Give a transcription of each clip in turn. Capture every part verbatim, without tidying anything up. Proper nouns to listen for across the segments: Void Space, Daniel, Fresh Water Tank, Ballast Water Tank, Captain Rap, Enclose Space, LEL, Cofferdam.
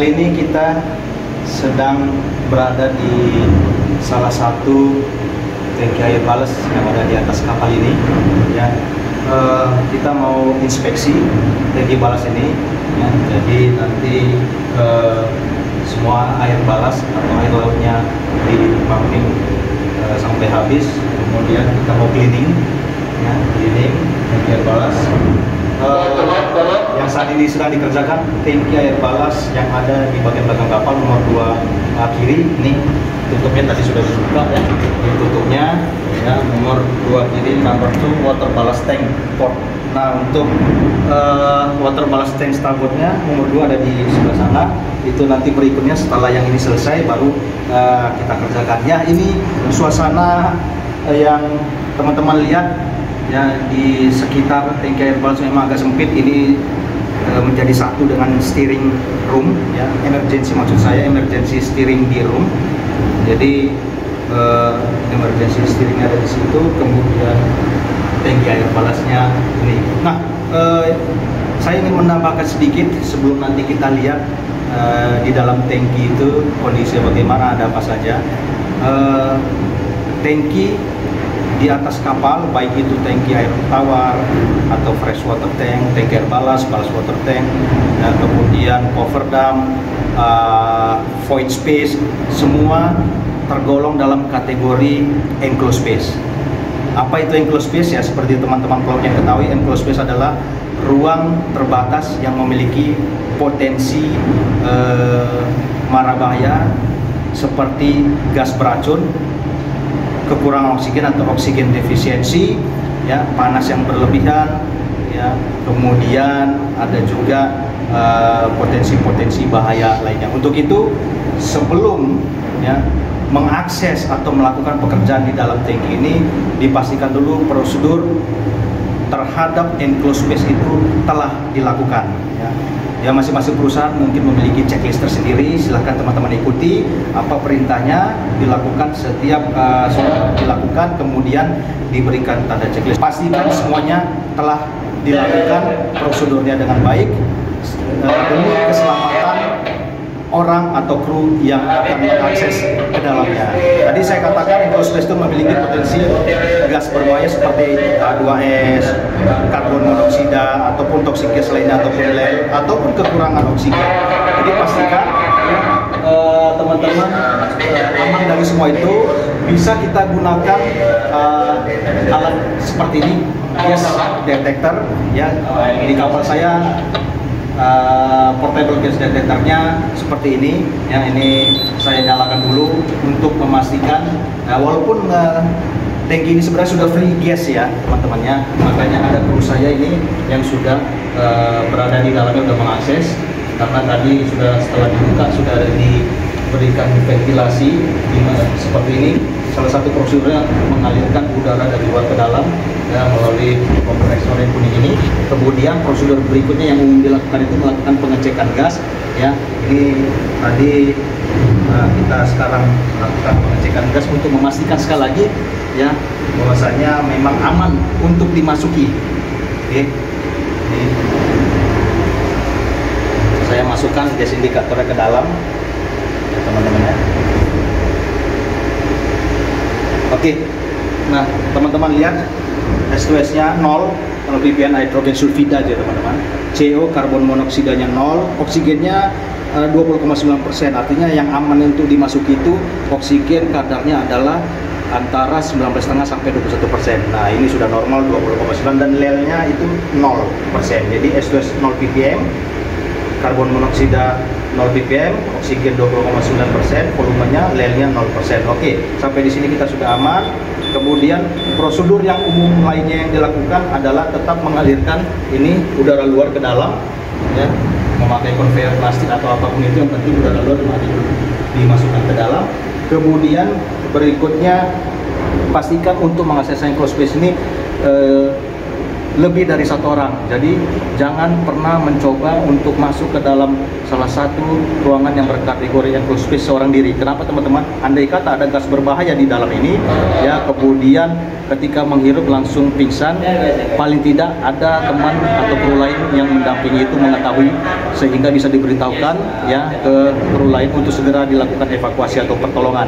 Kali ini kita sedang berada di salah satu tangki air ballast yang ada di atas kapal ini. Ya, e, kita mau inspeksi tangki ballast ini. Ya, jadi nanti e, semua air ballast atau air lautnya di pumping e, sampai habis. Kemudian kita mau cleaning, ya, cleaning tangki air ballast. E, yang saat ini sedang dikerjakan tangki air ballast yang ada di bagian belakang kapal nomor dua kiri. Ini tutupnya tadi sudah dibuka ya, ini tutupnya ya, nomor dua kiri, nomor dua water ballast tank port. Nah, untuk uh, water ballast tank starboardnya nomor dua ada di sebelah sana. Itu nanti berikutnya setelah yang ini selesai baru uh, kita kerjakan ya. Ini suasana uh, yang teman-teman lihat ya di sekitar tangki air ballast memang agak sempit. Ini menjadi satu dengan steering room ya, emergency maksud saya emergency steering di room. Jadi eh, emergency steering ada di situ, kemudian tangki air ballastnya ini. Nah, eh, saya ingin menambahkan sedikit sebelum nanti kita lihat eh, di dalam tangki itu kondisi bagaimana, ada apa saja. Eh, tangki di atas kapal, baik itu tangki air tawar atau fresh water tank, tangki air ballast, ballast water tank, dan kemudian Cofferdam, uh, void space, semua tergolong dalam kategori enclose space. Apa itu enclose space ya? Seperti teman-teman pelaut yang ketahui, enclose space adalah ruang terbatas yang memiliki potensi uh, marabahaya seperti gas beracun, kekurangan oksigen atau oksigen defisiensi, ya, panas yang berlebihan, ya, kemudian ada juga potensi-potensi uh, bahaya lainnya. Untuk itu, sebelum ya, mengakses atau melakukan pekerjaan di dalam tangki ini, dipastikan dulu prosedur terhadap enclosed space itu telah dilakukan. Ya. Ya, masing-masing perusahaan mungkin memiliki checklist tersendiri. Silahkan teman-teman ikuti apa perintahnya, dilakukan setiap uh, sudah dilakukan, kemudian diberikan tanda checklist. Pastikan semuanya telah dilakukan prosedurnya dengan baik uh, demi keselamatan orang atau kru yang akan mengakses ke dalamnya. Tadi saya katakan enclosed space itu memiliki potensi gas berbahaya seperti H dua S, karbon monoksida ataupun toksik gas lainnya ataupun lel ataupun kekurangan oksigen. Jadi pastikan teman-teman uh, aman dari semua itu. Bisa kita gunakan uh, alat seperti ini, gas detector ya. Di kapal saya uh, portable gas detectornya seperti ini ya. Ini saya nyalakan dulu untuk memastikan uh, walaupun uh, tangki ini sebenarnya sudah free gas ya teman-temannya, makanya ada kru saya ini yang sudah uh, berada di dalamnya, sudah mengakses, karena tadi sudah setelah dibuka sudah ada diberikan ventilasi dimana, seperti ini. Salah satu prosedurnya mengalirkan udara dari luar ke dalam ya, melalui kompresor yang kuning ini. Kemudian prosedur berikutnya yang umum dilakukan itu melakukan pengecekan gas ya. Ini tadi nah, kita sekarang lakukan pengecekan gas untuk memastikan sekali lagi ya bahwasanya memang aman untuk dimasuki. Oke, ini saya masukkan gas indikatornya ke dalam ya teman-teman ya. Oke, nah teman-teman lihat S dua S nya nol, penelebihan hidrogen sulfida aja teman-teman, C O karbon monoksidanya nol, oksigennya dua puluh koma sembilan persen. Artinya yang aman untuk dimasuki itu oksigen kadarnya adalah antara sembilan belas koma lima sampai dua puluh satu persen. Nah, ini sudah normal dua puluh koma sembilan dan lelnya itu nol persen. Jadi S dua S nol ppm, karbon monoksida nol ppm, oksigen dua puluh koma sembilan persen, volumenya lelnya nol persen. Oke, sampai di sini kita sudah aman. Kemudian prosedur yang umum lainnya yang dilakukan adalah tetap mengalirkan ini udara luar ke dalam ya, memakai konveyor plastik atau apapun itu, yang penting udara luar dimasukkan ke dalam. Kemudian berikutnya pastikan untuk mengakses enclosed space ini eh, lebih dari satu orang. Jadi jangan pernah mencoba untuk masuk ke dalam salah satu ruangan yang berkategori enclosed space seorang diri. Kenapa teman-teman? Andai kata ada gas berbahaya di dalam ini, ya kemudian ketika menghirup langsung pingsan, paling tidak ada teman atau kru lain yang mendampingi itu mengetahui sehingga bisa diberitahukan ya ke kru lain untuk segera dilakukan evakuasi atau pertolongan.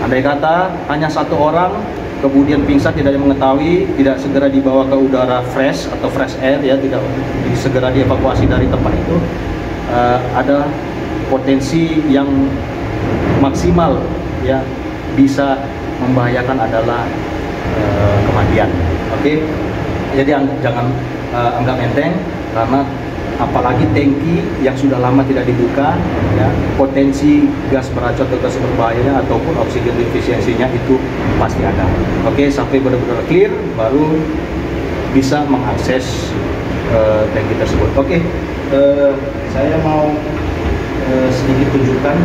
Andai kata hanya satu orang kemudian pingsan tidak mengetahui, tidak segera dibawa ke udara fresh atau fresh air ya, tidak segera dievakuasi dari tempat itu, uh, ada potensi yang maksimal ya bisa membahayakan adalah uh, kematian. Oke, okay? Jadi jangan uh, anggap enteng, karena apalagi tangki yang sudah lama tidak dibuka ya, potensi gas beracun atau gas berbahayanya ataupun oksigen defisiensinya itu pasti ada. Oke, sampai benar-benar clear baru bisa mengakses uh, tangki tersebut. Oke, uh, saya mau uh, sedikit tunjukkan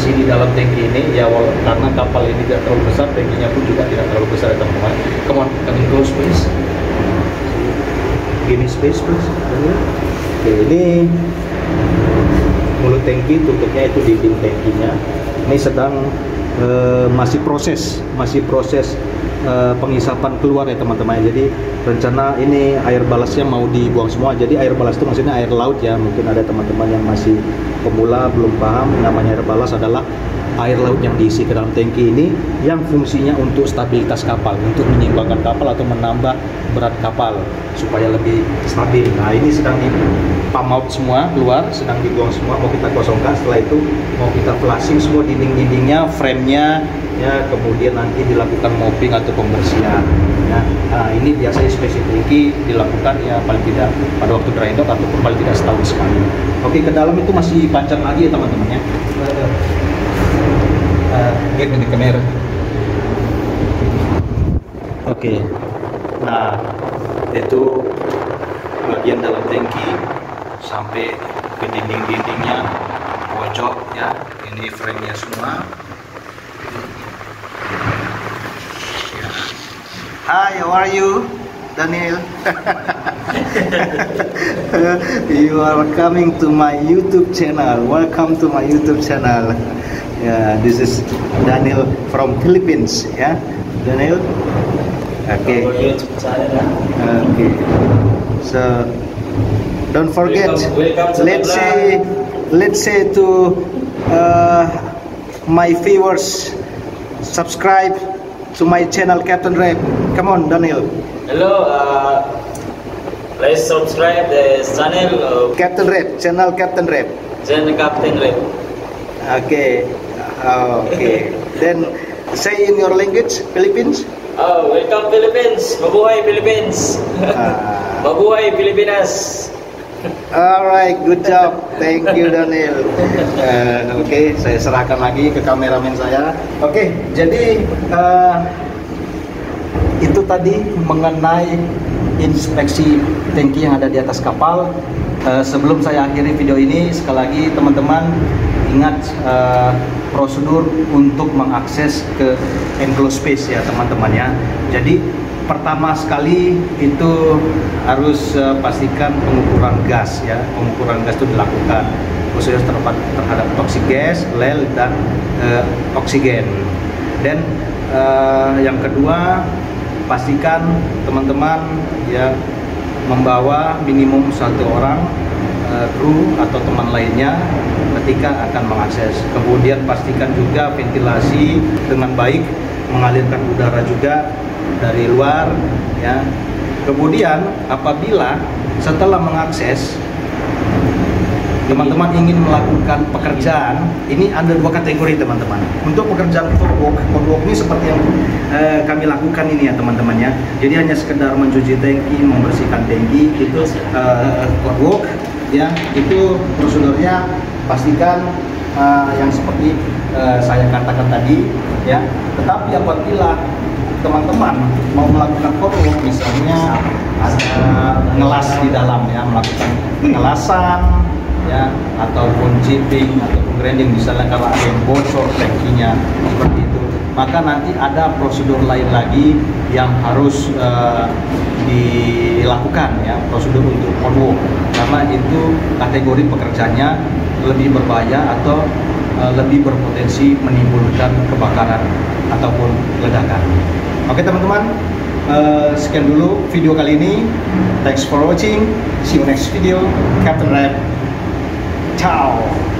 isi di dalam tangki ini ya, walaupun karena kapal ini tidak terlalu besar, tangkinya pun juga tidak terlalu besar teman-teman. Come on, can you close please? Give me space please. Oke, ini mulut tangki, tutupnya itu dinding tangkinya. Ini sedang e, masih proses, masih proses e, pengisapan keluar ya teman-teman. Jadi rencana ini air balasnya mau dibuang semua. Jadi air balas itu maksudnya air laut ya. Mungkin ada teman-teman yang masih pemula belum paham, namanya air balas adalah air laut yang diisi ke dalam tangki ini yang fungsinya untuk stabilitas kapal, untuk menyeimbangkan kapal atau menambah berat kapal supaya lebih stabil. Nah, ini sedang di pump out semua, keluar, sedang dibuang semua, mau kita kosongkan. Setelah itu mau kita flashing semua dinding-dindingnya, frame-nya ya, kemudian nanti dilakukan mopping atau pembersihan ya. Nah, ini biasanya spesifikasi dilakukan ya paling tidak pada waktu dry dock ataupun paling tidak setahun sekali. Oke, ke dalam itu masih panjang lagi ya teman-teman ya. Lihat di kamera. Oke, nah itu bagian dalam tangki sampai ke dinding-dindingnya, pojok ya. Ini frame-nya semua. Ya. Hi, how are you, Daniel? You are coming to my YouTube channel. Welcome to my YouTube channel. Yeah, this is Daniel from Philippines. Yeah, Daniel. Okay. Okay. So don't forget. Let's say, let's say to uh, my viewers, subscribe to my channel, Captain Rap. Come on, Daniel. Hello. Uh, please subscribe the channel. Captain Rap channel, Captain Rap. Channel Captain Rap. Okay. Okay, then say in your language, Philippines. Oh, welcome Philippines. Mabuhay Philippines. Ah. Mabuhay Pilipinas. All right, good job. Thank you, Daniel. Uh, Oke, okay, saya serahkan lagi ke kameramen saya. Oke, okay, jadi uh, itu tadi mengenai inspeksi tangki yang ada di atas kapal. Uh, sebelum saya akhiri video ini, sekali lagi teman-teman ingat uh, prosedur untuk mengakses ke enclosed space ya teman-teman ya. Jadi pertama sekali itu harus uh, pastikan pengukuran gas ya, pengukuran gas itu dilakukan khususnya terhadap toxic gas, lel dan uh, oksigen. Dan uh, yang kedua pastikan teman-teman ya membawa minimum satu orang uh, kru atau teman lainnya ketika akan mengakses. Kemudian pastikan juga ventilasi dengan baik, mengalirkan udara juga dari luar ya. Kemudian apabila setelah mengakses teman-teman ingin melakukan pekerjaan, ini ada dua kategori teman-teman. Untuk pekerjaan boardwalk, boardwalk ini seperti yang eh, kami lakukan ini ya teman-teman ya. Jadi hanya sekedar mencuci tangki, membersihkan tangki itu eh, boardwalk ya. Itu prosedurnya pastikan uh, yang seperti uh, saya katakan tadi ya. Tetapi apabila teman-teman mau melakukan foto, misalnya ada ngelas di dalam ya, melakukan ngelasan ya, ataupun chipping ataupun grinding misalnya kalau ada yang bocor tangkinya seperti itu, maka nanti ada prosedur lain lagi yang harus uh, di dilakukan ya prosedur untuk on-walk, karena itu kategori pekerjaannya lebih berbahaya atau uh, lebih berpotensi menimbulkan kebakaran ataupun ledakan. Oke teman-teman, uh, sekian dulu video kali ini. Thanks for watching, see you next video. Captain Rap, ciao.